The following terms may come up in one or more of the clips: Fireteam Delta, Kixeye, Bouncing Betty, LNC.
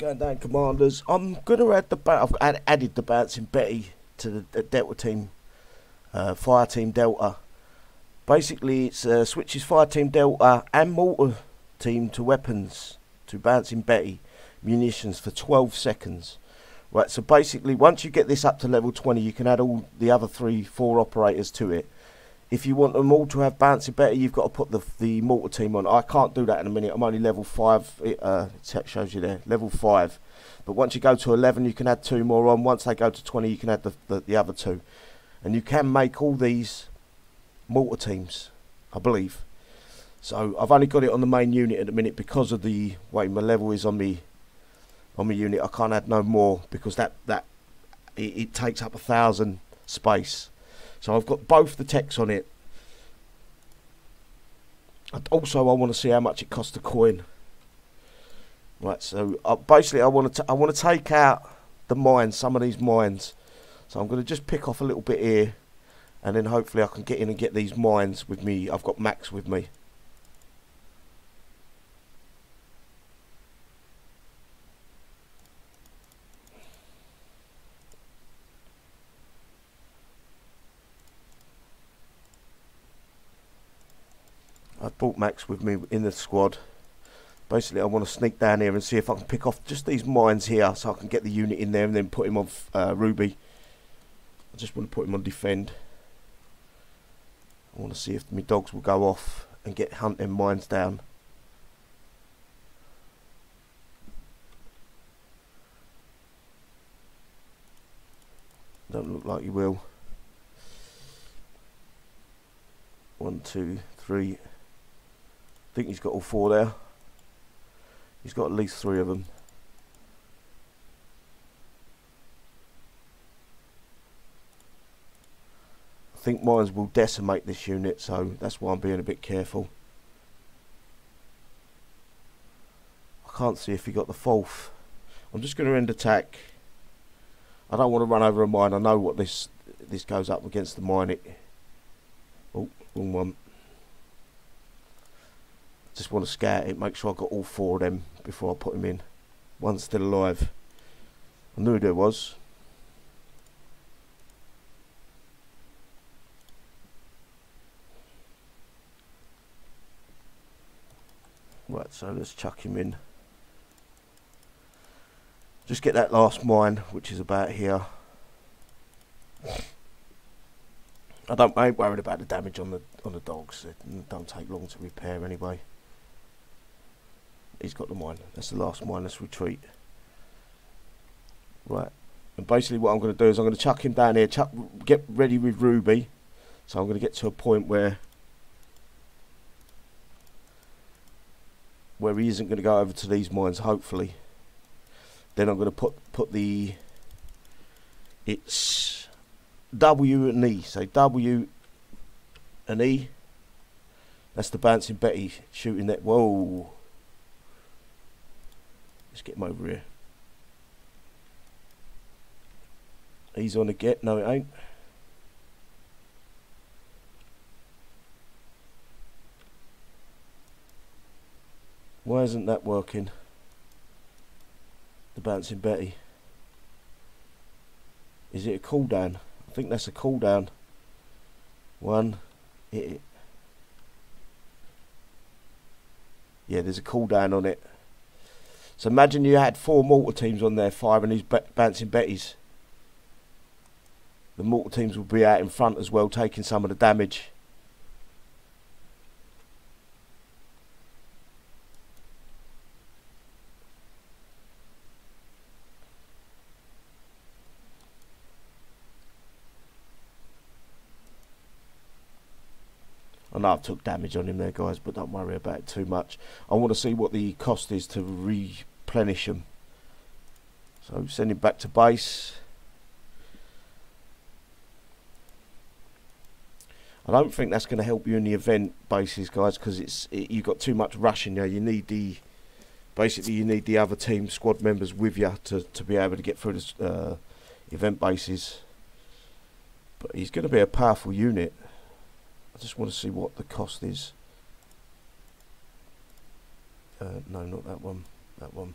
going down, Commanders. I'm going to add the I've added the Bouncing Betty to the Delta team, Fire Team Delta. Basically, it switches Fire Team Delta and Mortar Team to weapons to Bouncing Betty munitions for 12 seconds. Right, so basically, once you get this up to level 20, you can add all the other four operators to it. If you want them all to have Bouncing Betty, you've got to put the Mortar Team on. I can't do that in a minute. I'm only level 5. It shows you there, level 5. But once you go to 11, you can add 2 more on. Once they go to 20, you can add the other 2. And you can make all these Mortar Teams, I believe. So I've only got it on the main unit at the minute because of the way my level is on me. On my unit, I can't add no more because it takes up 1,000 space. So I've got both the techs on it. And also, I want to see how much it costs a coin. Right, so basically, I want to take out the mines, some of these mines. So I'm going to just pick off a little bit here, and then hopefully I can get in and get these mines with me. I've got Max with me. I've brought Max with me in the squad. Basically, I want to sneak down here and see if I can pick off just these mines here so I can get the unit in there and then put him on Ruby. I just want to put him on defend. I want to see if my dogs will go off and hunt them mines down. Don't look like you will. 1, 2, 3... I think he's got all 4 there. He's got at least 3 of them. I think mines will decimate this unit, so that's why I'm being a bit careful. I can't see if he got the 4th. I'm just going to end attack. I don't want to run over a mine. I know what this goes up against the mine. Oh, wrong one. Just want to scout it, make sure I got all 4 of them before I put him in. One's still alive. I knew there was. Right, so let's chuck him in. Just get that last mine, which is about here. I ain't worried about the damage on the dogs. It don't take long to repair anyway. He's got the mine. That's the last mine. Let's retreat. Right. And basically what I'm going to do is I'm going to chuck him down here. Get ready with Ruby. So I'm going to get to a point where he isn't going to go over to these mines, hopefully. Then I'm going to put the... It's W and E. So W and E. That's the Bouncing Betty shooting that. Whoa. Let's get him over here. He's on a get. No, it ain't. Why isn't that working? The Bouncing Betty. Is it a cooldown? I think that's a cooldown. One. Hit it. Yeah, there's a cooldown on it. So imagine you had 4 Mortar Teams on there firing these Bouncing Betties. The Mortar Teams will be out in front as well, taking some of the damage. I know I've took damage on him there, guys, but don't worry about it too much. I want to see what the cost is to replenish him. So send him back to base. I don't think that's going to help you in the event bases, guys, because you've got too much rush in there. You need the other team squad members with you to be able to get through the event bases. But he's going to be a powerful unit. I just want to see what the cost is. No, not that one. That one.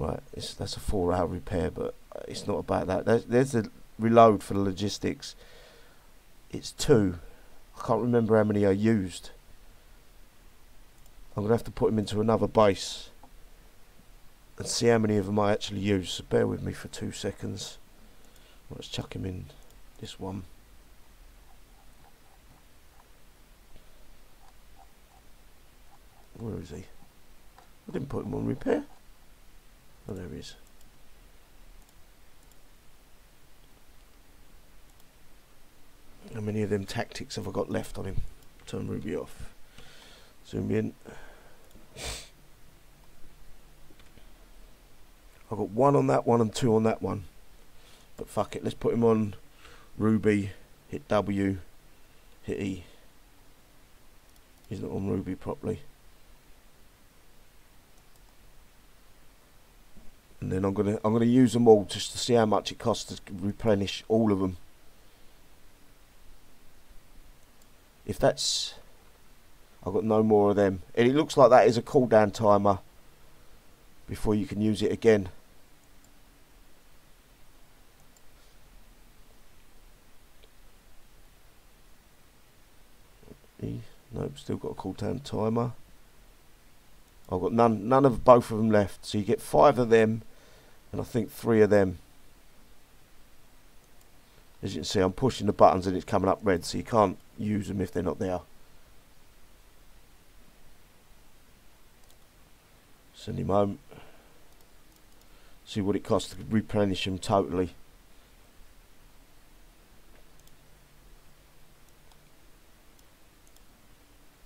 Right, that's a 4-hour repair, but it's not about that. There's the reload for the logistics. It's 2. I can't remember how many I used. I'm going to have to put them into another base and see how many of them I actually use. So bear with me for 2 seconds. Let's chuck him in this one. Where is he? I didn't put him on repair. Oh, there he is. How many of them tactics have I got left on him? Turn Ruby off. Zoom in. I've got 1 on that one and 2 on that one. But fuck it, let's put him on Ruby, hit W, hit E. He's not on Ruby properly. And then I'm gonna use them all just to see how much it costs to replenish all of them. If that's, I've got no more of them, and it looks like that is a cooldown timer before you can use it again. Nope, still got a cooldown timer. I've got none of both of them left, so you get 5 of them. And I think 3 of them. As you can see, I'm pushing the buttons and it's coming up red, so you can't use them if they're not there. Send him home. See what it costs to replenish them totally.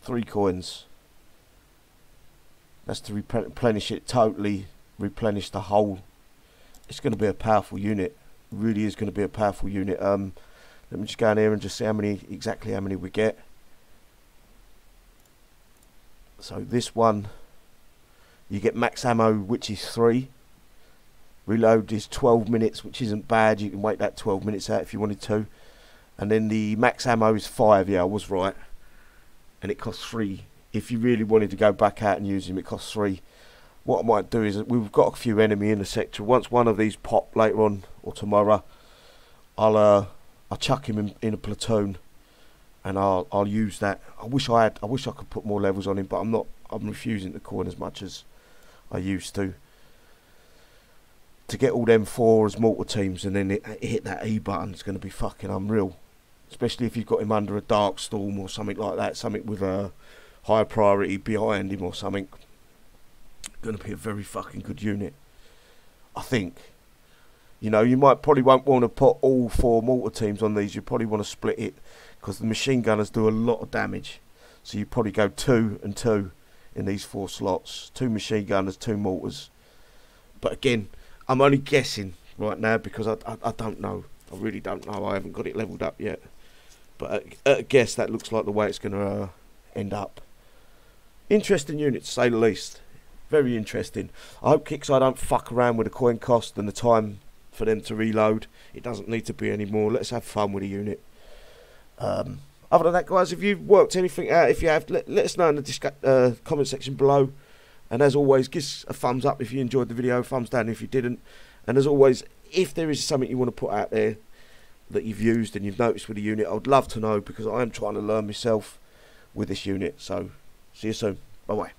£3. That's to replenish it totally, replenish the whole. It's going to be a powerful unit. It really is going to be a powerful unit. Let me just go in here and just see exactly how many we get. So this one, you get max ammo, which is 3. Reload is 12 minutes, which isn't bad. You can wait that 12 minutes out if you wanted to. And then the max ammo is 5. Yeah, I was right. And it costs 3. If you really wanted to go back out and use him, it costs 3. What I might do is, we've got a few enemy in the sector. Once one of these pop later on or tomorrow, I'll chuck him in a platoon, and I'll use that. I wish I could put more levels on him, but I'm refusing to coin as much as I used to. To get all them 4 as mortar teams and then hit that E button is going to be fucking unreal, especially if you've got him under a dark storm or something like that, something with a high priority behind him or something. Gonna be a very fucking good unit, I think. You know, you might probably won't want to put all 4 mortar teams on these. You probably want to split it, because the machine gunners do a lot of damage. So you probably go 2 and 2 in these 4 slots. 2 machine gunners, 2 mortars. But again, I'm only guessing right now, because I don't know. I really don't know. I haven't got it leveled up yet. But at a guess, that looks like the way it's gonna end up. Interesting unit, to say the least. Very interesting. I hope Kixeye don't fuck around with the coin cost and the time for them to reload. It doesn't need to be anymore. Let's have fun with the unit. Other than that, guys, if you've worked anything out, if you have, let us know in the comment section below. And as always, give us a thumbs up if you enjoyed the video, thumbs down if you didn't. And as always, if there is something you want to put out there that you've used and you've noticed with the unit, I'd love to know, because I am trying to learn myself with this unit. So see you soon. Bye bye.